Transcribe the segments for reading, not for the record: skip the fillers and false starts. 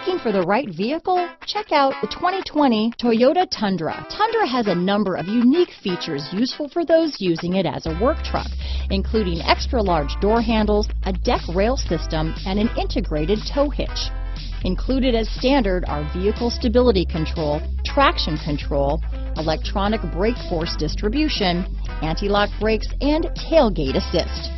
Looking for the right vehicle? Check out the 2020 Toyota Tundra. Tundra has a number of unique features useful for those using it as a work truck, including extra-large door handles, a deck rail system, and an integrated tow hitch. Included as standard are vehicle stability control, traction control, electronic brake force distribution, anti-lock brakes, and tailgate assist.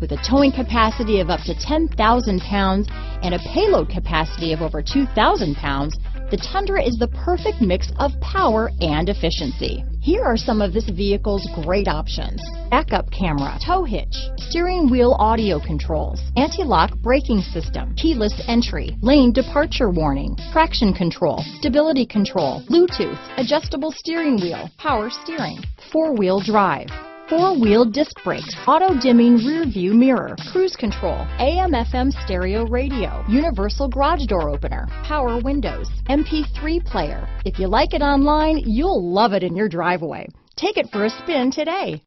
With a towing capacity of up to 10,000 pounds and a payload capacity of over 2,000 pounds, the Tundra is the perfect mix of power and efficiency. Here are some of this vehicle's great options: backup camera, tow hitch, steering wheel audio controls, anti-lock braking system, keyless entry, lane departure warning, traction control, stability control, Bluetooth, adjustable steering wheel, power steering, four-wheel drive, four-wheel disc brakes, auto-dimming rear-view mirror, cruise control, AM/FM stereo radio, universal garage door opener, power windows, MP3 player. If you like it online, you'll love it in your driveway. Take it for a spin today.